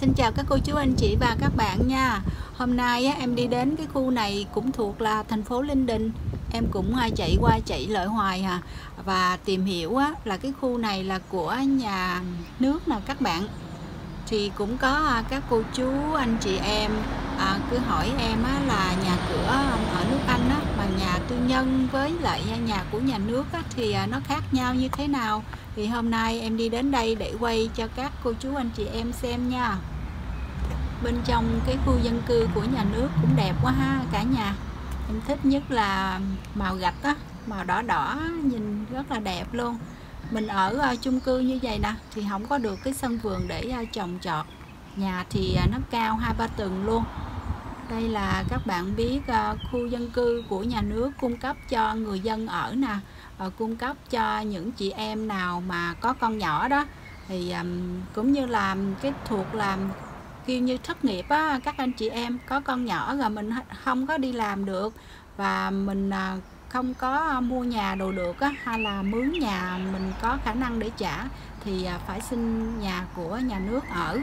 Xin chào các cô chú anh chị và các bạn nha. Hôm nay em đi đến cái khu này cũng thuộc là thành phố Linh Đình. Em cũng chạy qua chạy lại hoài à. Và tìm hiểu là cái khu này là của nhà nước nè các bạn. Thì cũng có các cô chú anh chị em cứ hỏi em là nhà cửa ở nước Anh mà nhà tư nhân với lại nhà của nhà nước thì nó khác nhau như thế nào. Thì hôm nay em đi đến đây để quay cho các cô chú anh chị em xem nha. Bên trong cái khu dân cư của nhà nước cũng đẹp quá ha cả nhà. Em thích nhất là màu gạch á, màu đỏ đỏ nhìn rất là đẹp luôn. Mình ở chung cư như vậy nè thì không có được cái sân vườn để trồng trọt. Nhà thì nó cao 2-3 tầng luôn. Đây là các bạn biết khu dân cư của nhà nước cung cấp cho người dân ở nè, cung cấp cho những chị em nào mà có con nhỏ đó. Thì cũng như là cái thuộc là kêu như thất nghiệp á, các anh chị em có con nhỏ rồi mình không có đi làm được và mình không có mua nhà đồ được á, hay là mướn nhà mình có khả năng để trả thì phải xin nhà của nhà nước ở.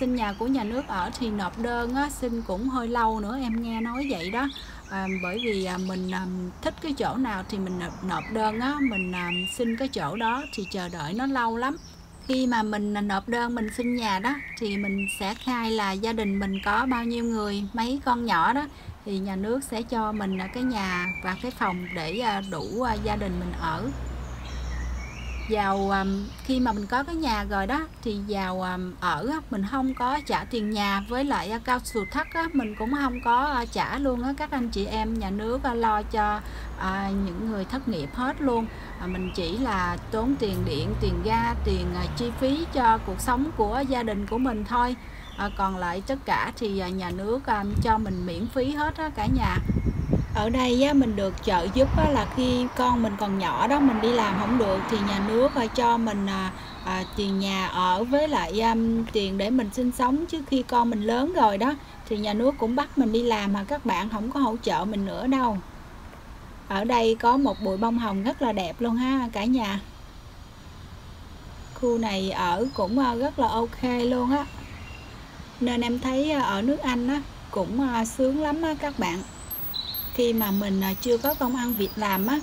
Xin nhà của nhà nước ở thì nộp đơn xin cũng hơi lâu nữa, em nghe nói vậy đó. Bởi vì mình thích cái chỗ nào thì mình nộp đơn mình xin cái chỗ đó thì chờ đợi nó lâu lắm. Khi mà mình nộp đơn mình xin nhà đó thì mình sẽ khai là gia đình mình có bao nhiêu người, mấy con nhỏ đó thì nhà nước sẽ cho mình cái nhà và cái phòng để đủ gia đình mình ở. Vào khi mà mình có cái nhà rồi đó thì vào ở mình không có trả tiền nhà với lại cao su thắt mình cũng không có trả luôn á các anh chị em. Nhà nước lo cho những người thất nghiệp hết luôn. Mình chỉ là tốn tiền điện, tiền ga, tiền chi phí cho cuộc sống của gia đình của mình thôi. Còn lại tất cả thì nhà nước cho mình miễn phí hết á cả nhà. Ở đây mình được trợ giúp là khi con mình còn nhỏ đó mình đi làm không được thì nhà nước cho mình tiền nhà ở với lại tiền để mình sinh sống, chứ khi con mình lớn rồi đó thì nhà nước cũng bắt mình đi làm mà các bạn, không có hỗ trợ mình nữa đâu. Ở đây có một bụi bông hồng rất là đẹp luôn ha cả nhà. Khu này ở cũng rất là ok luôn á. Nên em thấy ở nước Anh cũng sướng lắm á các bạn. Khi mà mình chưa có công ăn việc làm á,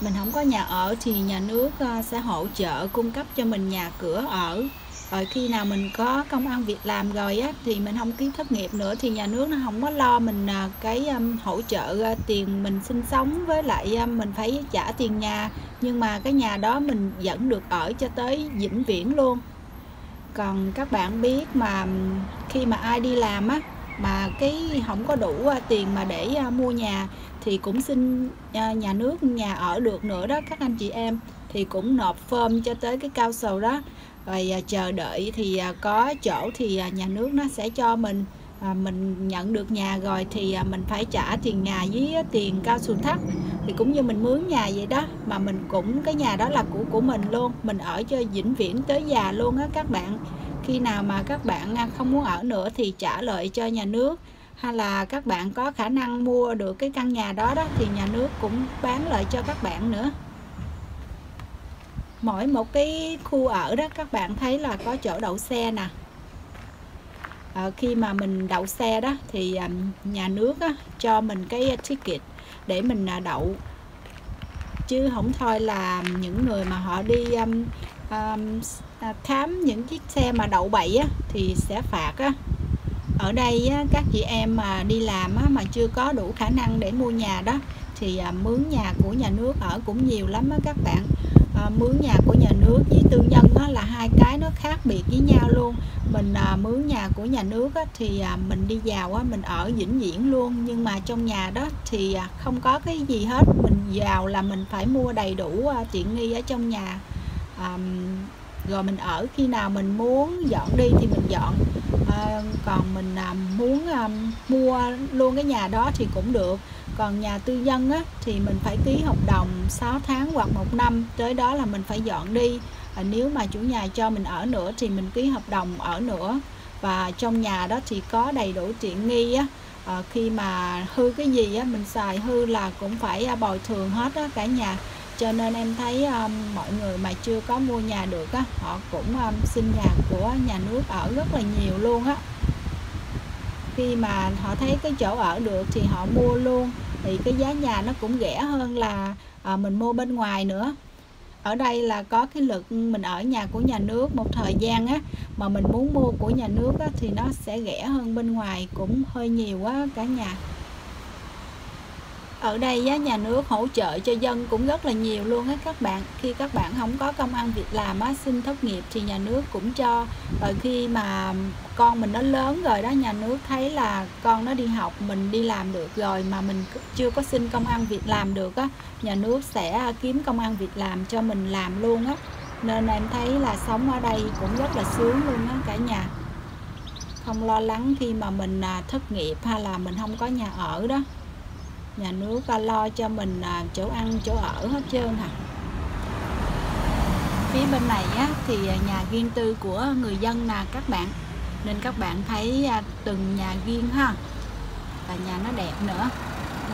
mình không có nhà ở thì nhà nước sẽ hỗ trợ cung cấp cho mình nhà cửa ở. Rồi khi nào mình có công ăn việc làm rồi á thì mình không ký thất nghiệp nữa thì nhà nước nó không có lo mình cái hỗ trợ tiền mình sinh sống với lại mình phải trả tiền nhà, nhưng mà cái nhà đó mình vẫn được ở cho tới vĩnh viễn luôn. Còn các bạn biết mà khi mà ai đi làm á mà cái không có đủ tiền mà để mua nhà thì cũng xin nhà nước nhà ở được nữa đó các anh chị em, thì cũng nộp form cho tới cái cao sầu đó rồi chờ đợi thì có chỗ thì nhà nước nó sẽ cho mình. Mình nhận được nhà rồi thì mình phải trả tiền nhà với tiền cao su thắt, thì cũng như mình mướn nhà vậy đó, mà mình cũng cái nhà đó là của mình luôn, mình ở cho vĩnh viễn tới già luôn á các bạn. Khi nào mà các bạn không muốn ở nữa thì trả lại cho nhà nước, hay là các bạn có khả năng mua được cái căn nhà đó đó thì nhà nước cũng bán lại cho các bạn nữa. Mỗi một cái khu ở đó các bạn thấy là có chỗ đậu xe nè. Khi mà mình đậu xe đó thì nhà nước cho mình cái ticket để mình đậu, chứ không thôi là những người mà họ đi khám những chiếc xe mà đậu bậy thì sẽ phạt Ở đây các chị em mà đi làm mà chưa có đủ khả năng để mua nhà đó thì mướn nhà của nhà nước ở cũng nhiều lắm các bạn. Mướn nhà của nhà nước với tư nhân là hai cái nó khác biệt với nhau luôn. Mình mướn nhà của nhà nước thì mình đi vào mình ở vĩnh viễn luôn, nhưng mà trong nhà đó thì không có cái gì hết. Mình vào là mình phải mua đầy đủ tiện nghi ở trong nhà rồi mình ở, khi nào mình muốn dọn đi thì mình dọn. Còn mình muốn mua luôn cái nhà đó thì cũng được. Còn nhà tư nhân thì mình phải ký hợp đồng 6 tháng hoặc 1 năm, tới đó là mình phải dọn đi. Nếu mà chủ nhà cho mình ở nữa thì mình ký hợp đồng ở nữa. Và trong nhà đó thì có đầy đủ tiện nghi khi mà hư cái gì mình xài hư là cũng phải bồi thường hết cả nhà. Cho nên em thấy mọi người mà chưa có mua nhà được á, họ cũng xin nhà của nhà nước ở rất là nhiều luôn á. Khi mà họ thấy cái chỗ ở được thì họ mua luôn, thì cái giá nhà nó cũng rẻ hơn là mình mua bên ngoài nữa. Ở đây là có cái lực mình ở nhà của nhà nước một thời gian á, mà mình muốn mua của nhà nước á, thì nó sẽ rẻ hơn bên ngoài cũng hơi nhiều quá cả nhà. Ở đây á, nhà nước hỗ trợ cho dân cũng rất là nhiều luôn á các bạn. Khi các bạn không có công ăn việc làm á, xin thất nghiệp thì nhà nước cũng cho. Rồi khi mà con mình nó lớn rồi đó, nhà nước thấy là con nó đi học, mình đi làm được rồi mà mình chưa có xin công ăn việc làm được á, nhà nước sẽ kiếm công ăn việc làm cho mình làm luôn á. Nên em thấy là sống ở đây cũng rất là sướng luôn á cả nhà. Không lo lắng khi mà mình thất nghiệp hay là mình không có nhà ở đó. Nhà nước lo cho mình chỗ ăn, chỗ ở hết trơn hả. Phía bên này á, thì nhà riêng tư của người dân nè các bạn. Nên các bạn thấy từng nhà riêng ha, và nhà nó đẹp nữa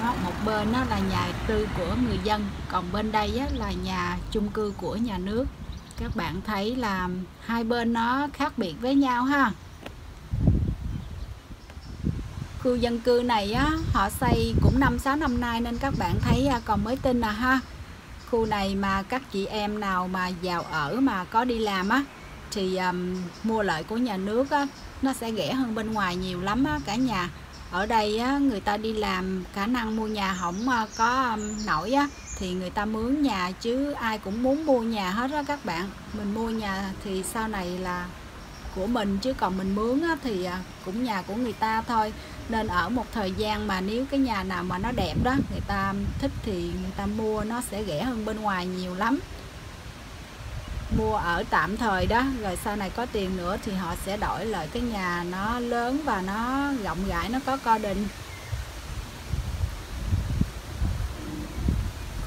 đó. Một bên đó là nhà tư của người dân, còn bên đây á, là nhà chung cư của nhà nước. Các bạn thấy là hai bên nó khác biệt với nhau ha. Khu dân cư này á, họ xây cũng 5-6 năm nay nên các bạn thấy còn mới tinh à ha. Khu này mà các chị em nào mà vào ở mà có đi làm á, thì mua lợi của nhà nước á, nó sẽ rẻ hơn bên ngoài nhiều lắm á cả nhà. Ở đây á, người ta đi làm khả năng mua nhà không có nổi á, thì người ta mướn nhà chứ ai cũng muốn mua nhà hết á các bạn. Mình mua nhà thì sau này là của mình, chứ còn mình mướn á, thì cũng nhà của người ta thôi. Nên ở một thời gian mà nếu cái nhà nào mà nó đẹp đó, người ta thích thì người ta mua, nó sẽ rẻ hơn bên ngoài nhiều lắm. Mua ở tạm thời đó, rồi sau này có tiền nữa thì họ sẽ đổi lại cái nhà nó lớn và nó rộng rãi, nó có co định.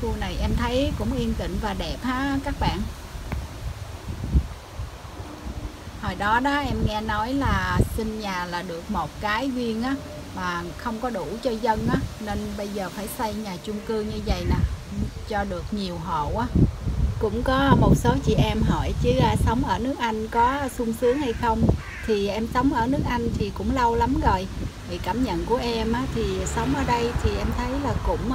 Khu này em thấy cũng yên tĩnh và đẹp ha các bạn. Hồi đó đó em nghe nói là xin nhà là được một cái riêng á, mà không có đủ cho dân á, nên bây giờ phải xây nhà chung cư như vậy nè cho được nhiều hộ á. Cũng có một số chị em hỏi chứ sống ở nước Anh có sung sướng hay không. Thì em sống ở nước Anh thì cũng lâu lắm rồi, thì cảm nhận của em á, thì sống ở đây thì em thấy là cũng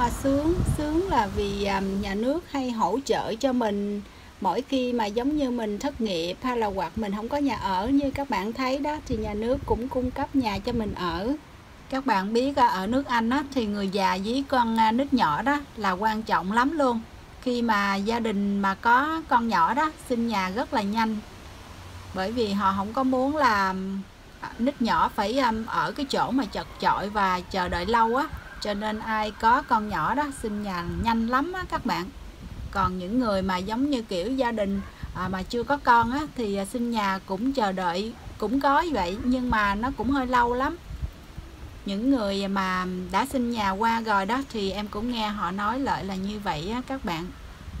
sướng là vì nhà nước hay hỗ trợ cho mình. Mỗi khi mà giống như mình thất nghiệp hay là hoặc mình không có nhà ở như các bạn thấy đó, thì nhà nước cũng cung cấp nhà cho mình ở. Các bạn biết ở nước Anh đó, thì người già với con nít nhỏ đó là quan trọng lắm luôn. Khi mà gia đình mà có con nhỏ đó, xin nhà rất là nhanh. Bởi vì họ không có muốn là nít nhỏ phải ở cái chỗ mà chật chội và chờ đợi lâu á. Cho nên ai có con nhỏ đó xin nhà nhanh lắm á các bạn. Còn những người mà giống như kiểu gia đình mà chưa có con á, thì xin nhà cũng chờ đợi, cũng có vậy nhưng mà nó cũng hơi lâu lắm. Những người mà đã xin nhà qua rồi đó, thì em cũng nghe họ nói lại là như vậy á các bạn.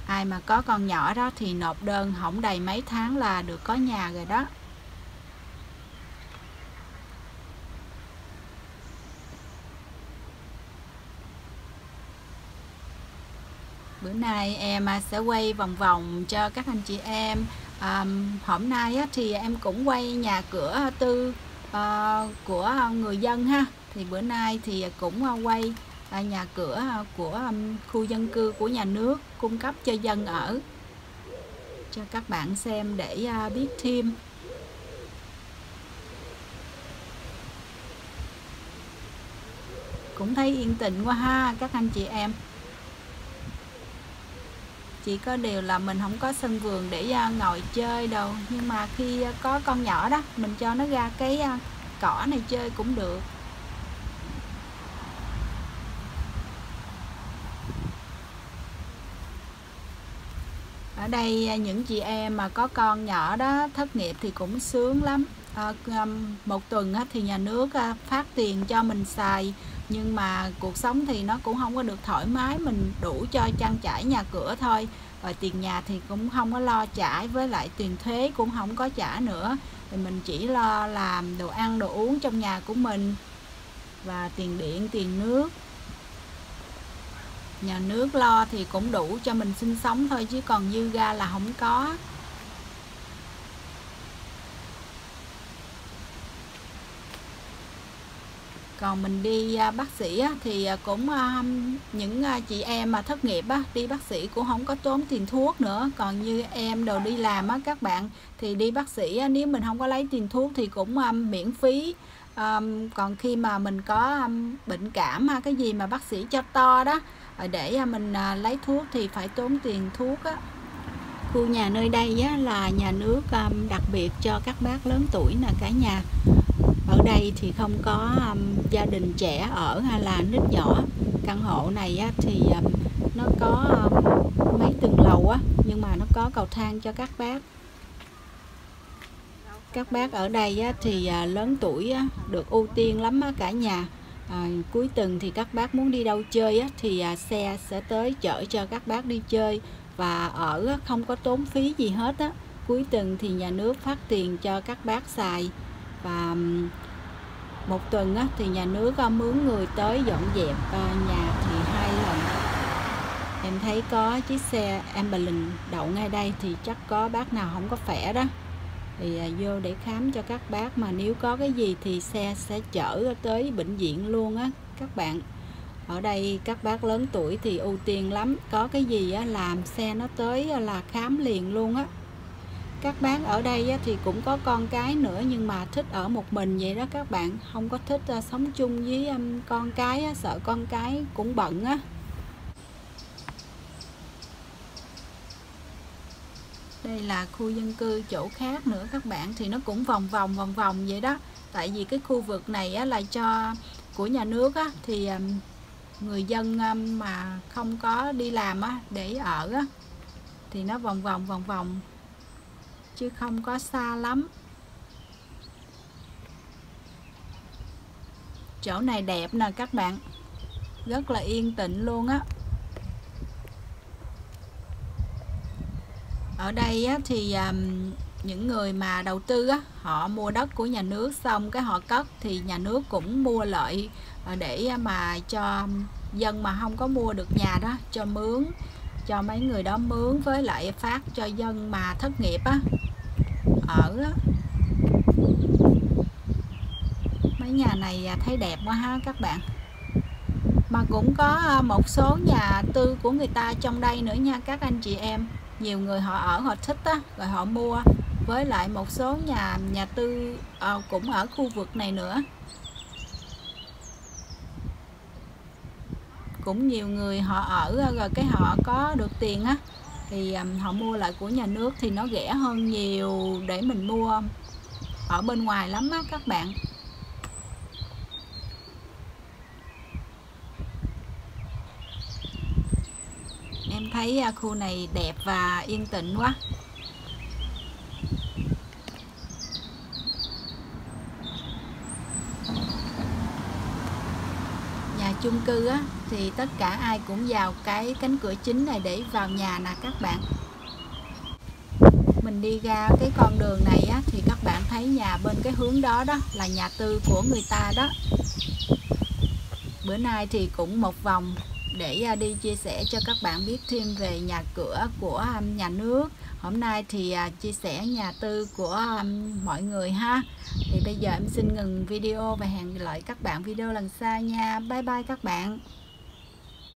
Ai mà có con nhỏ đó thì nộp đơn không đầy mấy tháng là được có nhà rồi đó. Bữa nay em sẽ quay vòng vòng cho các anh chị em. Hôm nay thì em cũng quay nhà cửa tư của người dân ha. Thì bữa nay thì cũng quay nhà cửa của khu dân cư của nhà nước cung cấp cho dân ở, cho các bạn xem để biết thêm. Cũng thấy yên tĩnh quá ha các anh chị em. Chỉ có điều là mình không có sân vườn để ngồi chơi đâu. Nhưng mà khi có con nhỏ đó, mình cho nó ra cái cỏ này chơi cũng được. Ở đây những chị em mà có con nhỏ đó thất nghiệp thì cũng sướng lắm. Một tuần thì nhà nước phát tiền cho mình xài. Nhưng mà cuộc sống thì nó cũng không có được thoải mái, mình đủ cho trang trải nhà cửa thôi. Rồi tiền nhà thì cũng không có lo trả, với lại tiền thuế cũng không có trả nữa. Thì mình chỉ lo làm đồ ăn, đồ uống trong nhà của mình, và tiền điện, tiền nước. nhà nước lo thì cũng đủ cho mình sinh sống thôi, chứ còn dư ra là không có. Còn mình đi bác sĩ thì cũng những chị em mà thất nghiệp đi bác sĩ cũng không có tốn tiền thuốc nữa. Còn như em đồ đi làm các bạn thì đi bác sĩ nếu mình không có lấy tiền thuốc thì cũng miễn phí. Còn khi mà mình có bệnh cảm cái gì mà bác sĩ cho to đó để mình lấy thuốc thì phải tốn tiền thuốc á. Khu nhà nơi đây là nhà nước đặc biệt cho các bác lớn tuổi nè cả nhà. Ở đây thì không có gia đình trẻ ở hay là nít nhỏ. Căn hộ này thì nó có mấy tầng lầu nhưng mà nó có cầu thang cho các bác. Các bác ở đây thì lớn tuổi được ưu tiên lắm cả nhà. Cuối tuần thì các bác muốn đi đâu chơi thì xe sẽ tới chở cho các bác đi chơi và ở không có tốn phí gì hết. Cuối tuần thì nhà nước phát tiền cho các bác xài. Và một tuần thì nhà nước mướn người tới dọn dẹp nhà thì 2 lần. Em thấy có chiếc xe ambulance đậu ngay đây thì chắc có bác nào không có khỏe đó. Thì vô để khám cho các bác, mà nếu có cái gì thì xe sẽ chở tới bệnh viện luôn các bạn. Ở đây các bác lớn tuổi thì ưu tiên lắm, có cái gì làm xe nó tới là khám liền luôn á. Các bác ở đây thì cũng có con cái nữa nhưng mà thích ở một mình vậy đó các bạn. Không có thích sống chung với con cái, sợ con cái cũng bận á. Đây là khu dân cư chỗ khác nữa các bạn, thì nó cũng vòng vòng vậy đó. Tại vì cái khu vực này là cho của nhà nước thì người dân mà không có đi làm để ở thì nó vòng vòng chứ không có xa lắm. Chỗ này đẹp nè các bạn, rất là yên tĩnh luôn á. Ở đây thì những người mà đầu tư họ mua đất của nhà nước xong cái họ cất thì nhà nước cũng mua lợi để mà cho dân mà không có mua được nhà đó cho mướn, cho mấy người đó mướn, với lại phát cho dân mà thất nghiệp ở. Mấy nhà này thấy đẹp quá ha các bạn. Mà cũng có một số nhà tư của người ta trong đây nữa nha các anh chị em. Nhiều người họ ở họ thích rồi họ mua. Với lại một số nhà tư cũng ở khu vực này nữa. Cũng nhiều người họ ở rồi cái họ có được tiền thì họ mua lại của nhà nước thì nó rẻ hơn nhiều để mình mua ở bên ngoài lắm các bạn. Em thấy khu này đẹp và yên tĩnh quá. Nhà chung cư thì tất cả ai cũng vào cái cánh cửa chính này để vào nhà nè các bạn. Mình đi ra cái con đường này thì các bạn thấy nhà bên cái hướng đó đó là nhà tư của người ta đó. Bữa nay thì cũng một vòng để đi chia sẻ cho các bạn biết thêm về nhà cửa của nhà nước. Hôm nay thì chia sẻ nhà tư của mọi người ha. Thì bây giờ em xin ngừng video và hẹn lại các bạn video lần sau nha. Bye bye các bạn.